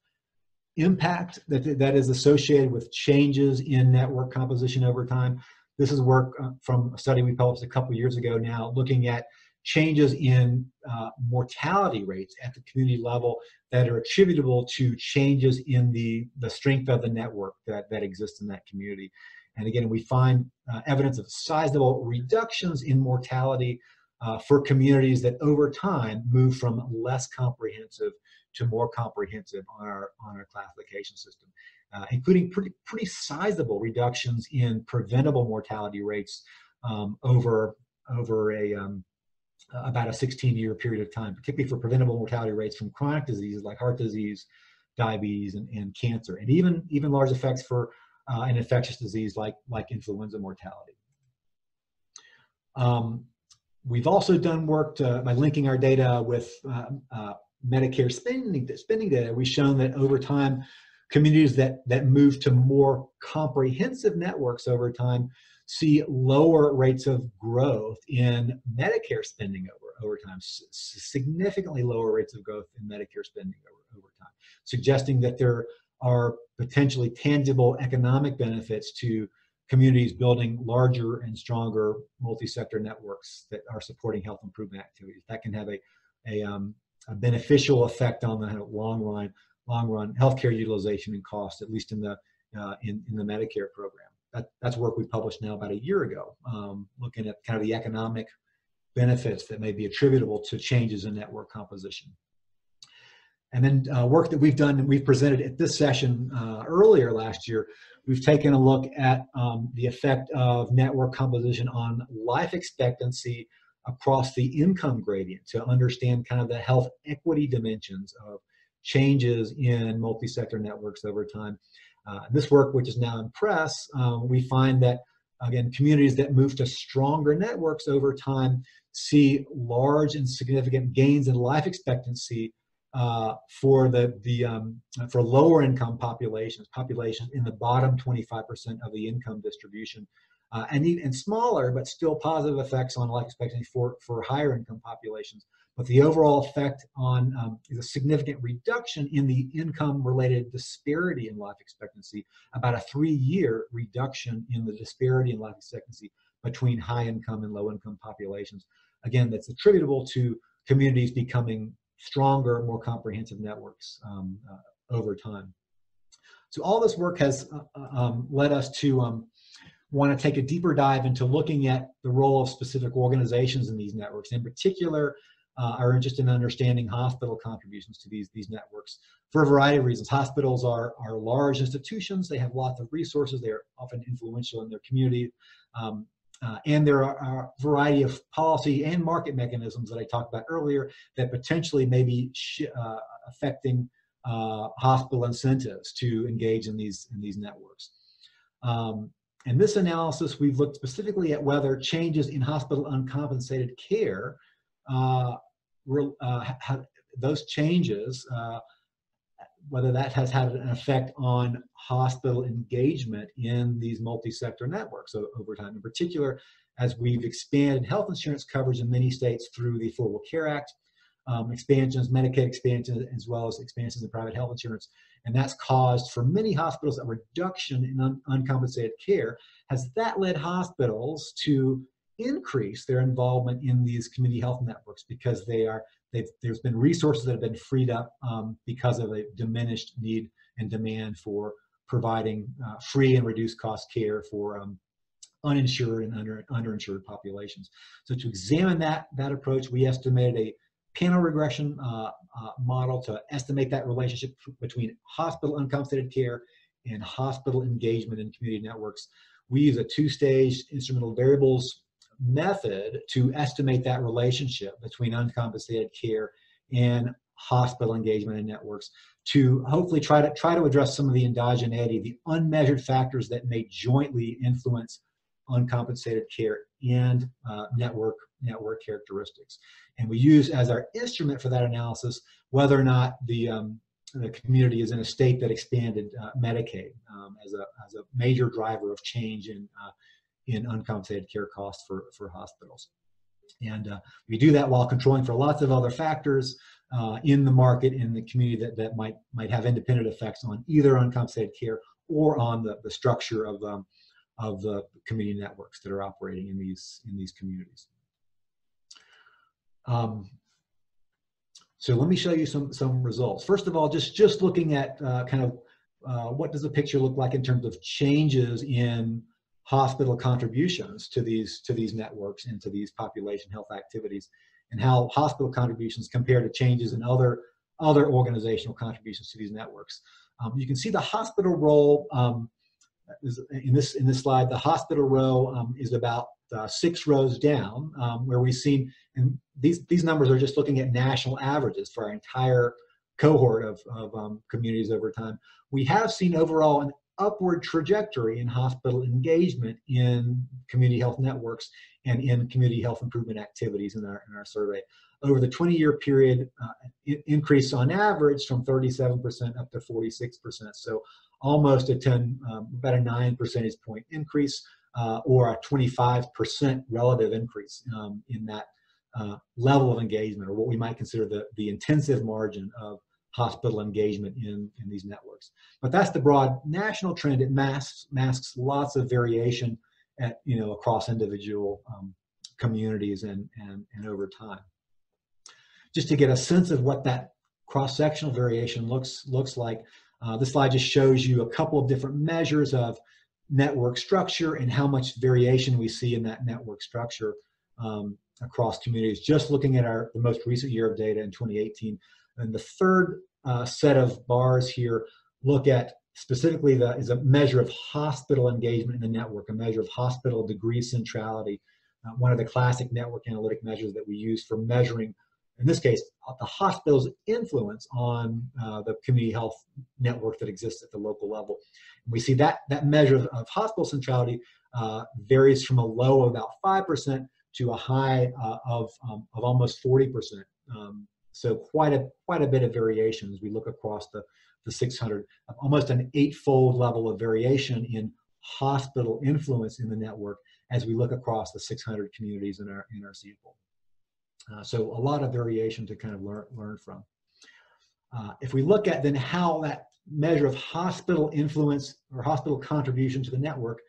impact that, that is associated with changes in network composition over time. This is work uh, from a study we published a couple years ago now, looking at changes in uh, mortality rates at the community level that are attributable to changes in the, the strength of the network that, that exists in that community. And again, we find uh, evidence of sizable reductions in mortality uh, for communities that over time move from less comprehensive to more comprehensive on our, on our classification system, uh, including pretty, pretty sizable reductions in preventable mortality rates um, over, over a, um, about a sixteen year period of time, particularly for preventable mortality rates from chronic diseases like heart disease, diabetes, and, and cancer, and even, even large effects for uh, an infectious disease like, like influenza mortality. Um, we've also done work to, by linking our data with uh, uh, Medicare spending, spending data, we've shown that over time, communities that, that move to more comprehensive networks over time see lower rates of growth in Medicare spending over, over time, significantly lower rates of growth in Medicare spending over, over time, suggesting that there are potentially tangible economic benefits to communities building larger and stronger multi-sector networks that are supporting health improvement activities. That can have a, a, um, a beneficial effect on the long run, long run healthcare utilization and cost, at least in the, uh, in, in the Medicare program. That, that's work we published now about a year ago, um, looking at kind of the economic benefits that may be attributable to changes in network composition. And then uh, work that we've done and we've presented at this session uh, earlier last year, we've taken a look at um, the effect of network composition on life expectancy across the income gradient to understand kind of the health equity dimensions of changes in multi-sector networks over time. Uh, this work, which is now in press, uh, we find that, again, communities that move to stronger networks over time see large and significant gains in life expectancy Uh, for the, the um, for lower income populations, populations in the bottom twenty-five percent of the income distribution, uh, and, and smaller but still positive effects on life expectancy for, for higher income populations. But the overall effect on um, is a significant reduction in the income-related disparity in life expectancy, about a three-year reduction in the disparity in life expectancy between high-income and low-income populations. Again, that's attributable to communities becoming stronger, more comprehensive networks um, uh, over time. So all this work has uh, um, led us to um, want to take a deeper dive into looking at the role of specific organizations in these networks. In particular, uh, our interest in understanding hospital contributions to these, these networks for a variety of reasons. Hospitals are, are large institutions. They have lots of resources. They are often influential in their community. Um, Uh, and there are, are a variety of policy and market mechanisms that I talked about earlier that potentially may be sh uh, affecting uh, hospital incentives to engage in these, in these networks. Um, in this analysis, we've looked specifically at whether changes in hospital uncompensated care, uh, uh, have those changes, uh, whether that has had an effect on hospital engagement in these multi-sector networks over time. In particular, as we've expanded health insurance coverage in many states through the Affordable Care Act, um, expansions, Medicaid expansions, as well as expansions in private health insurance. And that's caused for many hospitals a reduction in un uncompensated care. Has that led hospitals to increase their involvement in these community health networks because they are They've, there's been resources that have been freed up um, because of a diminished need and demand for providing uh, free and reduced cost care for um, uninsured and under, underinsured populations. So to examine that, that approach, we estimated a panel regression uh, uh, model to estimate that relationship between hospital uncompensated care and hospital engagement in community networks. We use a two-stage instrumental variables method to estimate that relationship between uncompensated care and hospital engagement and networks to hopefully try to try to address some of the endogeneity, the unmeasured factors that may jointly influence uncompensated care and uh, network network characteristics. And we use as our instrument for that analysis whether or not the um, the community is in a state that expanded uh, Medicaid um, as a as a major driver of change in uh, in uncompensated care costs for, for hospitals. And uh, we do that while controlling for lots of other factors uh, in the market, in the community that, that might, might have independent effects on either uncompensated care or on the, the structure of, um, of the community networks that are operating in these, in these communities. Um, so let me show you some, some results. First of all, just, just looking at uh, kind of uh, what does the picture look like in terms of changes in hospital contributions to these to these networks and to these population health activities, and how hospital contributions compare to changes in other other organizational contributions to these networks. Um, you can see the hospital role um, is in this in this slide. The hospital row um, is about uh, six rows down, um, where we've seen, and these these numbers are just looking at national averages for our entire cohort of of um, communities over time. We have seen overall an upward trajectory in hospital engagement in community health networks and in community health improvement activities in our, in our survey. Over the twenty-year period, uh, increase on average from thirty-seven percent up to forty-six percent, so almost a ten, um, about a nine percentage point increase, uh, or a twenty-five percent relative increase um, in that uh, level of engagement, or what we might consider the, the intensive margin of hospital engagement in, in these networks. But that's the broad national trend. It masks, masks lots of variation at, you know, across individual um, communities and, and, and over time. Just to get a sense of what that cross-sectional variation looks, looks like, uh, this slide just shows you a couple of different measures of network structure and how much variation we see in that network structure um, across communities. Just looking at our the most recent year of data in twenty eighteen, and the third uh, set of bars here look at specifically the is a measure of hospital engagement in the network, a measure of hospital degree centrality, uh, one of the classic network analytic measures that we use for measuring, in this case, the hospital's influence on uh, the community health network that exists at the local level. And we see that that measure of, of hospital centrality uh, varies from a low of about five percent to a high uh, of, um, of almost forty percent. Um, so quite a, quite a bit of variation as we look across the, the six hundred, almost an eightfold level of variation in hospital influence in the network as we look across the six hundred communities in our, in our sample. Uh, so a lot of variation to kind of learn, learn from. Uh, if we look at then how that measure of hospital influence or hospital contribution to the network,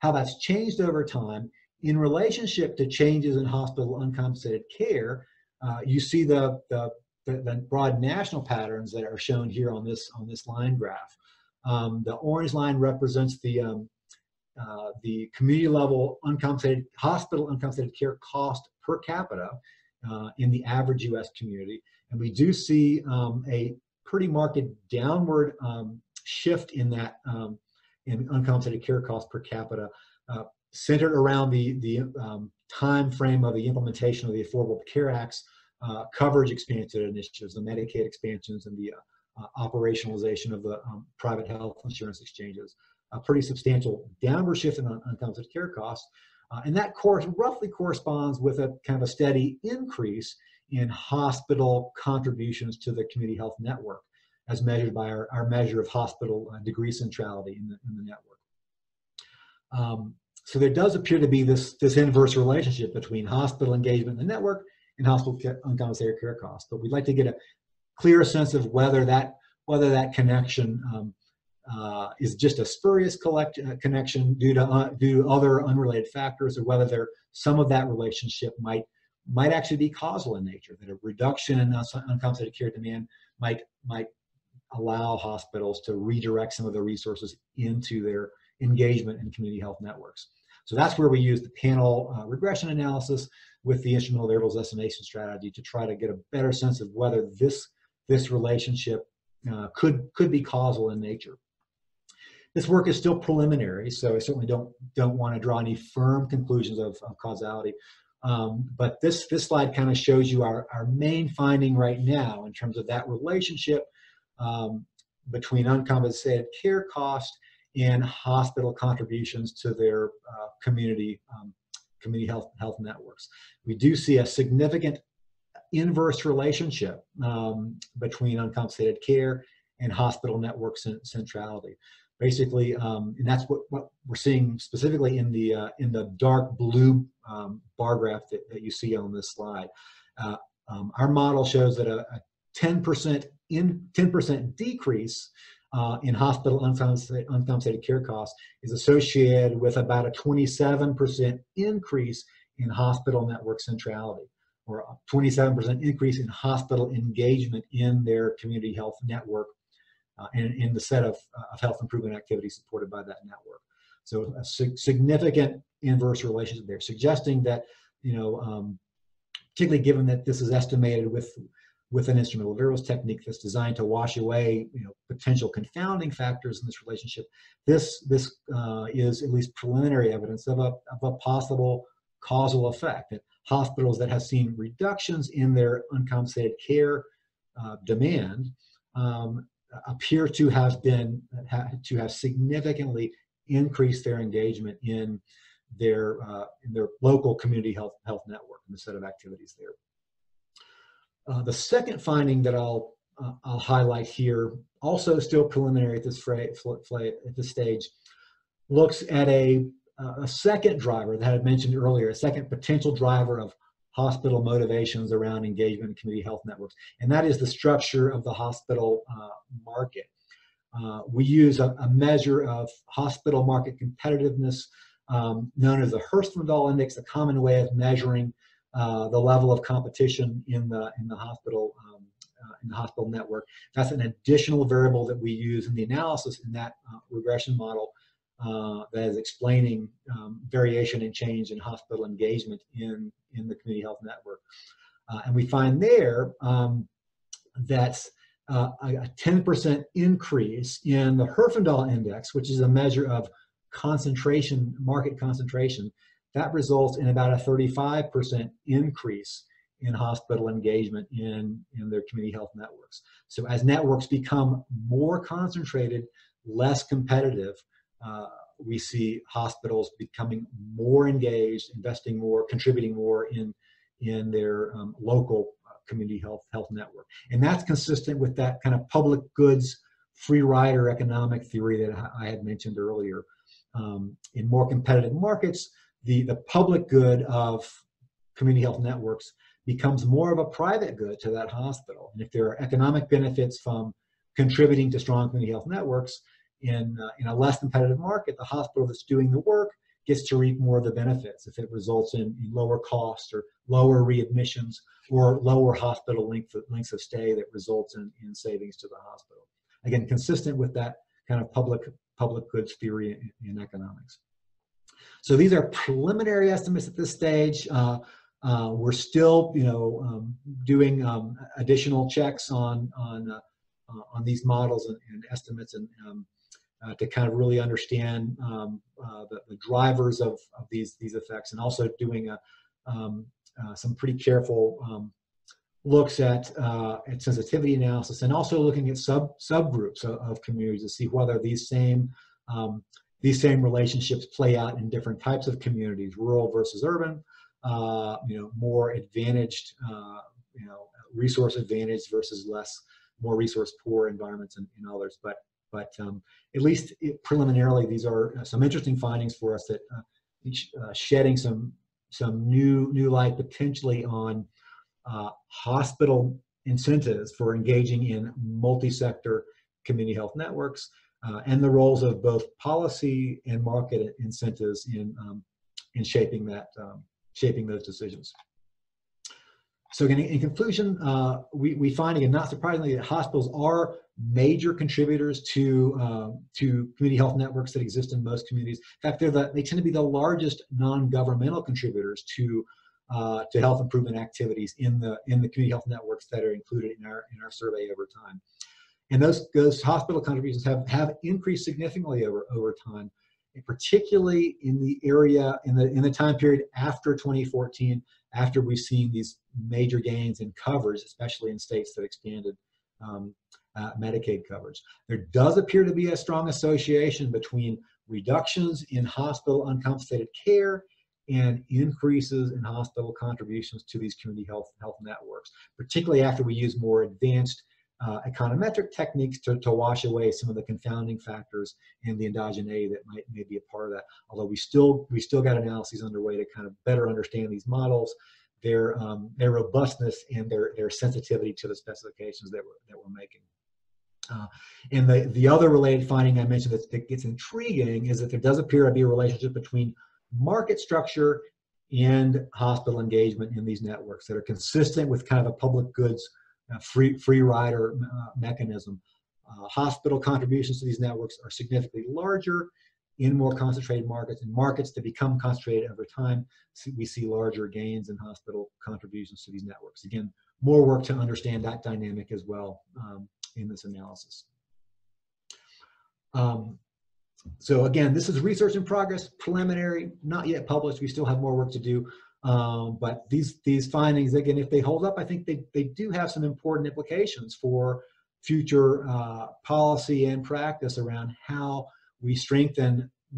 how that's changed over time in relationship to changes in hospital uncompensated care, uh, you see the, the, the, the broad national patterns that are shown here on this, on this line graph. Um, the orange line represents the, um, uh, the community level uncompensated, hospital uncompensated care cost per capita. Uh, in the average U S community, and we do see um, a pretty marked downward um, shift in that um, in uncompensated care costs per capita, uh, centered around the the um, time frame of the implementation of the Affordable Care Act's uh, coverage expansion initiatives, the Medicaid expansions, and the uh, uh, operationalization of the um, private health insurance exchanges. A pretty substantial downward shift in un uncompensated care costs. Uh, and that course roughly corresponds with a kind of a steady increase in hospital contributions to the community health network as measured by our, our measure of hospital uh, degree centrality in the, in the network. Um, so there does appear to be this, this inverse relationship between hospital engagement in the network and hospital care, uncompensated care costs. But we'd like to get a clear sense of whether that, whether that connection um, Uh, is just a spurious collect, uh, connection due to, uh, due to other unrelated factors, or whether there, some of that relationship might, might actually be causal in nature, that a reduction in uncompensated care demand might, might allow hospitals to redirect some of the resources into their engagement in community health networks. So that's where we use the panel uh, regression analysis with the instrumental variables estimation strategy to try to get a better sense of whether this, this relationship uh, could, could be causal in nature. This work is still preliminary, so I certainly don't, don't want to draw any firm conclusions of, of causality. Um, but this, this slide kind of shows you our, our main finding right now in terms of that relationship um, between uncompensated care cost and hospital contributions to their uh, community, um, community health, health networks. We do see a significant inverse relationship um, between uncompensated care and hospital network centrality. Basically, um, and that's what, what we're seeing specifically in the uh, in the dark blue um, bar graph that, that you see on this slide. Uh, um, our model shows that a ten percent in ten percent decrease uh, in hospital uncompensated, uncompensated care costs is associated with about a twenty-seven percent increase in hospital network centrality, or a twenty-seven percent increase in hospital engagement in their community health network. Uh, and in the set of, uh, of health improvement activities supported by that network. So a sig significant inverse relationship there, suggesting that, you know, um, particularly given that this is estimated with, with an instrumental variables technique that's designed to wash away, you know, potential confounding factors in this relationship, this, this uh, is at least preliminary evidence of a, of a possible causal effect, that hospitals that have seen reductions in their uncompensated care uh, demand um, appear to have been ha, to have significantly increased their engagement in their uh, in their local community health health network and the set of activities there. Uh, the second finding that I'll uh, I'll highlight here, also still preliminary at this fray, fray, at this stage, looks at a a second driver that I mentioned earlier, a second potential driver of hospital motivations around engagement in community health networks. And that is the structure of the hospital uh, market. Uh, we use a, a measure of hospital market competitiveness um, known as the Herfindahl Index, a common way of measuring uh, the level of competition in the, in the hospital um, uh, in the hospital network. That's an additional variable that we use in the analysis in that uh, regression model uh, that is explaining um, variation and change in hospital engagement in, in the community health network. Uh, and we find there um, that's Uh, a ten percent increase in the Herfindahl index, which is a measure of concentration, market concentration, that results in about a thirty-five percent increase in hospital engagement in, in their community health networks. So as networks become more concentrated, less competitive, uh, we see hospitals becoming more engaged, investing more, contributing more in, in their um, local community health health network. And that's consistent with that kind of public goods free rider economic theory that I had mentioned earlier. Um, in more competitive markets, the, the public good of community health networks becomes more of a private good to that hospital. And if there are economic benefits from contributing to strong community health networks in, uh, in a less competitive market, the hospital that's doing the work gets to reap more of the benefits if it results in lower costs or lower readmissions or lower hospital length of, lengths of stay that results in, in savings to the hospital. Again, consistent with that kind of public, public goods theory in, in economics. So these are preliminary estimates at this stage. Uh, uh, we're still, you know, um, doing um, additional checks on, on, uh, uh, on these models and, and estimates and um, Uh, to kind of really understand um, uh, the, the drivers of, of these, these effects, and also doing a, um, uh, some pretty careful um, looks at, uh, at sensitivity analysis, and also looking at sub, subgroups of, of communities to see whether these same, um, these same relationships play out in different types of communities, rural versus urban, uh, you know, more advantaged, uh, you know, resource advantaged versus less, more resource poor environments and, and others. But But um, at least it, preliminarily, these are some interesting findings for us that uh, each, uh, shedding some some new new light potentially on uh, hospital incentives for engaging in multi-sector community health networks, uh, and the roles of both policy and market incentives in um, in shaping that um, shaping those decisions. So again, in conclusion, uh, we, we find, again, not surprisingly, that hospitals are major contributors to, uh, to community health networks that exist in most communities. In fact, they're the, they tend to be the largest non-governmental contributors to, uh, to health improvement activities in the, in the community health networks that are included in our, in our survey over time. And those, those hospital contributions have, have increased significantly over, over time, and particularly in the area, in the, in the time period after twenty fourteen, after we've seen these major gains in coverage, especially in states that expanded um, uh, Medicaid coverage. There does appear to be a strong association between reductions in hospital uncompensated care and increases in hospital contributions to these community health, health networks, particularly after we use more advanced uh, econometric techniques to, to wash away some of the confounding factors and the endogeneity that might may be a part of that. Although we still, we still got analyses underway to kind of better understand these models, their, um, their robustness, and their, their sensitivity to the specifications that we're, that we're making. Uh, and the, the other related finding I mentioned that's, that gets intriguing is that there does appear to be a relationship between market structure and hospital engagement in these networks that are consistent with kind of a public goods Uh, free, free rider uh, mechanism. Uh, hospital contributions to these networks are significantly larger in more concentrated markets, and markets that become concentrated over time, so we see larger gains in hospital contributions to these networks. Again, more work to understand that dynamic as well um, in this analysis. Um, so again, this is research in progress, preliminary, not yet published. We still have more work to do. Um, but these, these findings, again, if they hold up, I think they, they do have some important implications for future uh, policy and practice around how we strengthen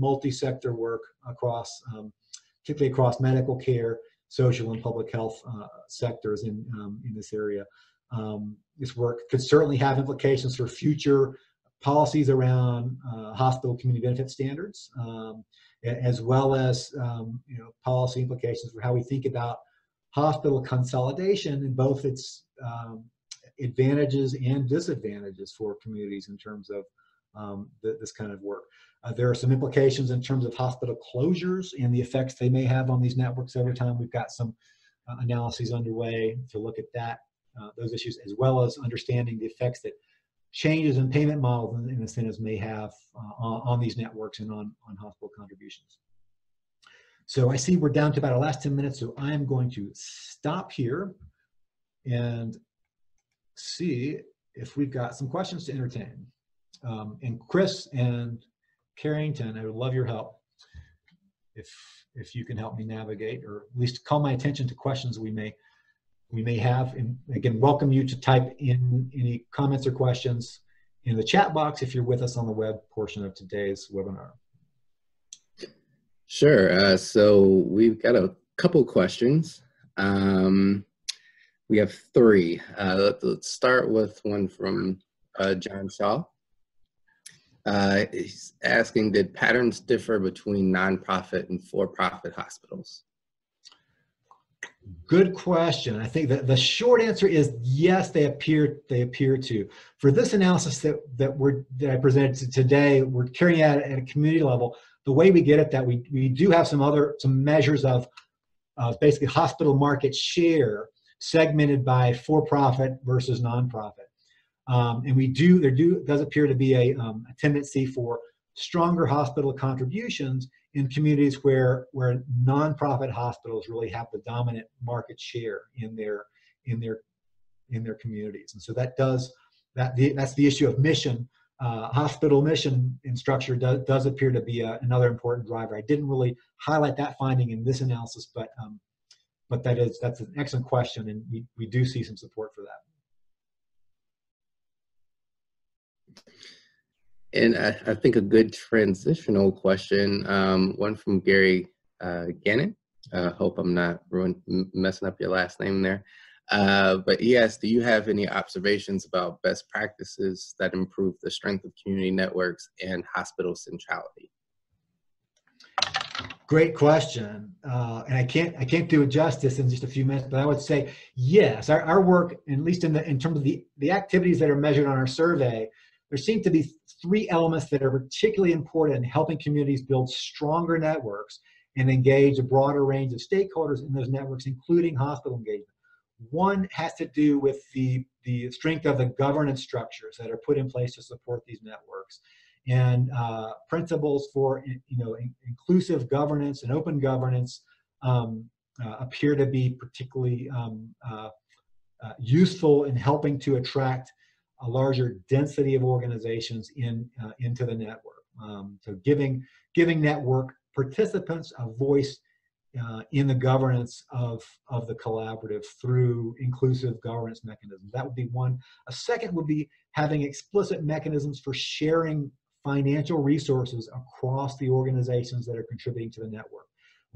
multi-sector work across, um, particularly across medical care, social and public health uh, sectors in, um, in this area. Um, this work could certainly have implications for future policies around uh, hospital community benefit standards, um, as well as um, you know, policy implications for how we think about hospital consolidation in both its um, advantages and disadvantages for communities in terms of um, th this kind of work. Uh, there are some implications in terms of hospital closures and the effects they may have on these networks over time. We've got some uh, analyses underway to look at that, uh, those issues, as well as understanding the effects that changes in payment models and incentives may have uh, on, on these networks and on, on hospital contributions. So I see we're down to about our last ten minutes, so I'm going to stop here and see if we've got some questions to entertain. Um, and Chris and Carrington, I would love your help if if you can help me navigate, or at least call my attention to questions we may we may have. And again, welcome you to type in any comments or questions in the chat box if you're with us on the web portion of today's webinar. Sure. Uh, so we've got a couple questions. Um, we have three. Uh, let's, let's start with one from uh, John Shaw. Uh, he's asking, did patterns differ between nonprofit and for-profit hospitals? Good question. I think that the short answer is yes, they appear they appear to. For this analysis that that we're that I presented today, we're carrying out at a community level. The way we get at that, we we do have some other some measures of uh, basically hospital market share segmented by for-profit versus nonprofit, um, and we do there do does appear to be a, um, a tendency for stronger hospital contributions in communities where where nonprofit hospitals really have the dominant market share in their in their in their communities, and so that does that the, that's the issue of mission. Uh, hospital mission and structure do, does appear to be a, another important driver. I didn't really highlight that finding in this analysis, but um, but that is that's an excellent question, and we, we do see some support for that. And I, I think a good transitional question, um, one from Gary uh, Gannon. I uh, hope I'm not ruin messing up your last name there. Uh, but yes, do you have any observations about best practices that improve the strength of community networks and hospital centrality? Great question, uh, and I can't I can't do it justice in just a few minutes, but I would say yes. Our, our work, at least in the in terms of the the activities that are measured on our survey, there seem to be three elements that are particularly important in helping communities build stronger networks and engage a broader range of stakeholders in those networks, including hospital engagement. One has to do with the, the strength of the governance structures that are put in place to support these networks, and uh, principles for you know in, inclusive governance and open governance um, uh, appear to be particularly um, uh, uh, useful in helping to attract a larger density of organizations in uh, into the network. Um, so giving giving network participants a voice Uh, in the governance of, of the collaborative through inclusive governance mechanisms. That would be one. A second would be having explicit mechanisms for sharing financial resources across the organizations that are contributing to the network.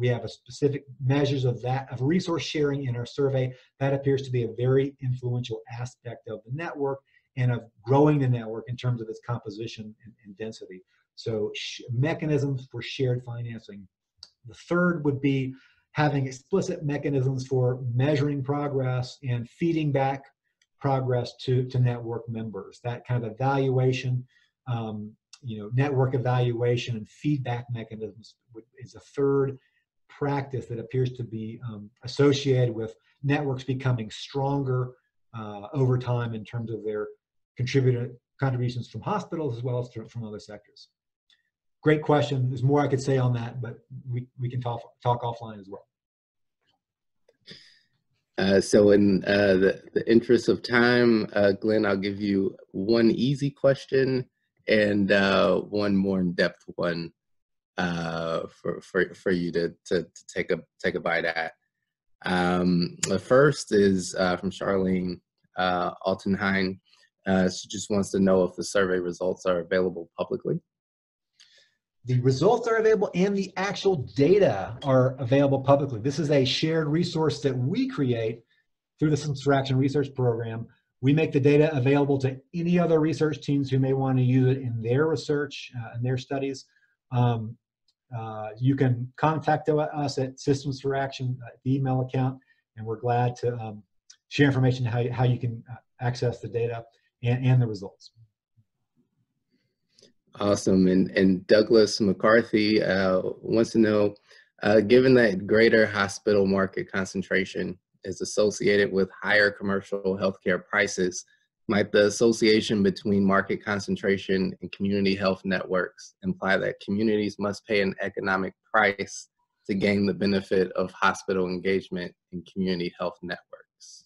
We have a specific measures of that, of resource sharing in our survey. That appears to be a very influential aspect of the network and of growing the network in terms of its composition and, and density. So sh- mechanisms for shared financing. The third would be having explicit mechanisms for measuring progress and feeding back progress to, to network members. That kind of evaluation, um, you know, network evaluation and feedback mechanisms is a third practice that appears to be um, associated with networks becoming stronger uh, over time in terms of their contributor contributions from hospitals as well as from other sectors. Great question. There's more I could say on that, but we, we can talk, talk offline as well. Uh, so in uh, the, the interest of time, uh, Glenn, I'll give you one easy question and uh, one more in-depth one uh, for, for, for you to, to, to take, a, take a bite at. Um, the first is uh, from Charlene uh, Altenheim. Uh, she just wants to know if the survey results are available publicly. The results are available and the actual data are available publicly. This is a shared resource that we create through the Systems for Action Research Program. We make the data available to any other research teams who may want to use it in their research and uh, their studies. Um, uh, you can contact us at Systems for Action, uh, the email account, and we're glad to um, share information how how you can access the data and, and the results. Awesome. And, and Douglas McCarthy uh, wants to know, uh, given that greater hospital market concentration is associated with higher commercial healthcare prices, might the association between market concentration and community health networks imply that communities must pay an economic price to gain the benefit of hospital engagement and community health networks?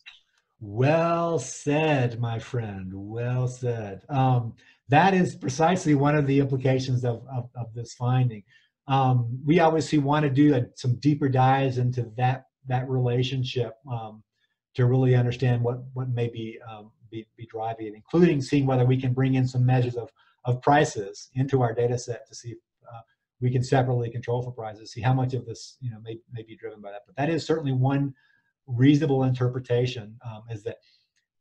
Well said, my friend. Well said. Um, that is precisely one of the implications of, of, of this finding. Um, we obviously want to do a, some deeper dives into that that relationship um, to really understand what, what may be, um, be, be driving it, including seeing whether we can bring in some measures of, of prices into our data set to see if uh, we can separately control for prices, see how much of this you know, may, may be driven by that. But that is certainly one reasonable interpretation, um, is that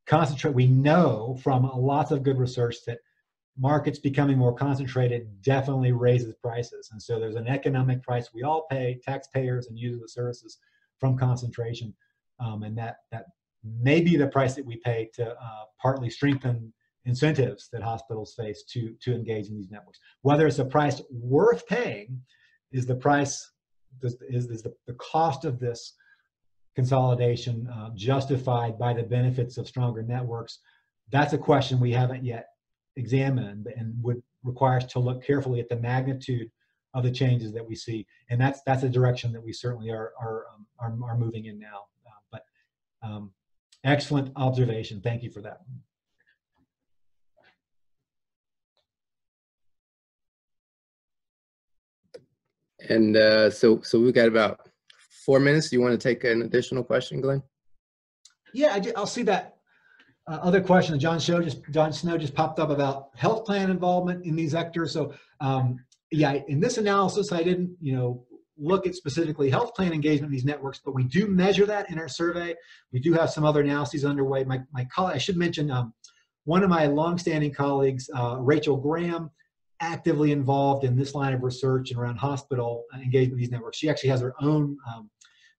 concentrate, we know from lots of good research that markets becoming more concentrated definitely raises prices. And so there's an economic price we all pay, taxpayers and users of services, from concentration, um, and that that may be the price that we pay to uh, partly strengthen incentives that hospitals face to to engage in these networks. Whether it's a price worth paying is the price is is the, the cost of this consolidation uh, justified by the benefits of stronger networks. That's a question we haven't yet examined, and would require us to look carefully at the magnitude of the changes that we see, and that's that's a direction that we certainly are are um, are, are moving in now. Uh, but um, excellent observation. Thank you for that. And uh, so so we've got about four minutes. Do you want to take an additional question, Glenn? Yeah, I I'll see that uh, other question. John Shaw just John Snow just popped up about health plan involvement in these sectors. So. Um, Yeah, in this analysis, I didn't, you know, look at specifically health plan engagement in these networks, but we do measure that in our survey. We do have some other analyses underway. My, my colleague, I should mention, um, one of my longstanding colleagues, uh, Rachel Graham, actively involved in this line of research and around hospital engagement in these networks. She actually has her own um,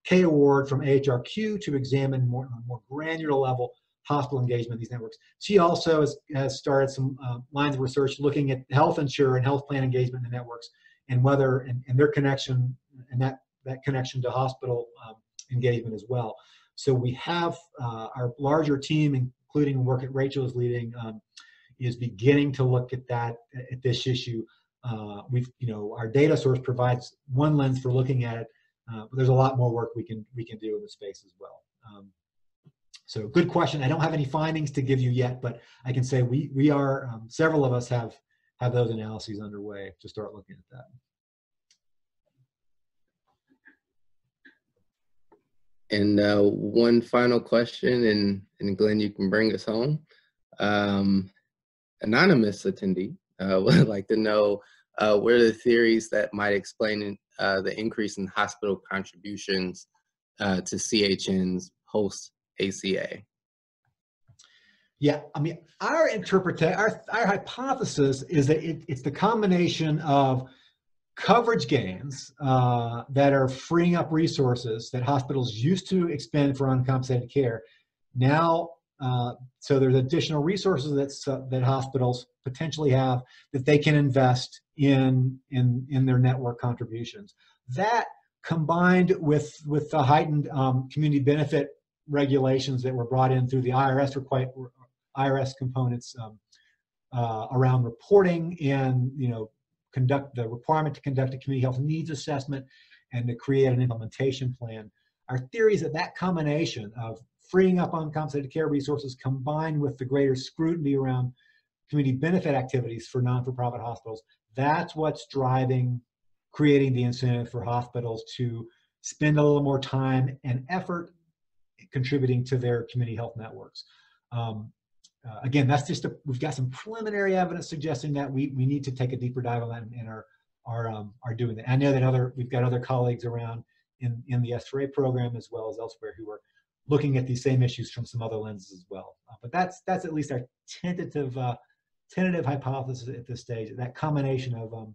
K award from A H R Q to examine more, on a more granular level hospital engagement in these networks. She also has, has started some uh, lines of research looking at health insurer and health plan engagement in the networks, and whether and, and their connection and that that connection to hospital um, engagement as well. So we have uh, our larger team, including work that Rachel is leading, um, is beginning to look at that at this issue. Uh, we've you know our data source provides one lens for looking at it, uh, but there's a lot more work we can we can do in the space as well. Um, So good question. I don't have any findings to give you yet, but I can say we, we are, um, several of us have, have those analyses underway to start looking at that. And uh, one final question, and, and Glenn, you can bring us home. Um, anonymous attendee uh, would like to know uh, what are the theories that might explain uh, the increase in hospital contributions uh, to C H Ns post A C A. Yeah, I mean, our interpretation, our, our hypothesis is that it, it's the combination of coverage gains uh, that are freeing up resources that hospitals used to expend for uncompensated care. Now, uh, so there's additional resources that's, uh, that hospitals potentially have that they can invest in, in, in their network contributions. That combined with, with the heightened um, community benefit regulations that were brought in through the I R S require, I R S components um, uh, around reporting and you know conduct the requirement to conduct a community health needs assessment and to create an implementation plan. Our theory is that that combination of freeing up uncompensated care resources combined with the greater scrutiny around community benefit activities for non-for-profit hospitals, that's what's driving, creating the incentive for hospitals to spend a little more time and effort contributing to their community health networks. Um, uh, again, that's just a, we've got some preliminary evidence suggesting that we we need to take a deeper dive on that, and, and are are um, are doing that. I know that other we've got other colleagues around in in the S four A program as well as elsewhere who are looking at these same issues from some other lenses as well. Uh, but that's that's at least our tentative uh, tentative hypothesis at this stage. That combination of um,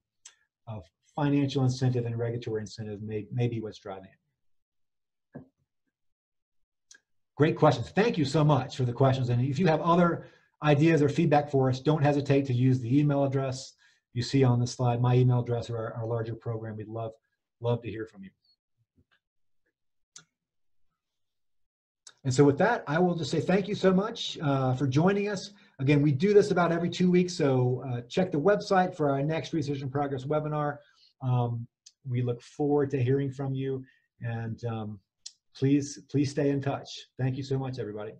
of financial incentive and regulatory incentive may may be what's driving it. Great questions. Thank you so much for the questions. And if you have other ideas or feedback for us, don't hesitate to use the email address you see on the slide, my email address, or our, our larger program. We'd love, love to hear from you. And so with that, I will just say thank you so much uh, for joining us. Again, we do this about every two weeks, so uh, check the website for our next Research in Progress webinar. Um, we look forward to hearing from you, and um, please, please stay in touch. Thank you so much, everybody.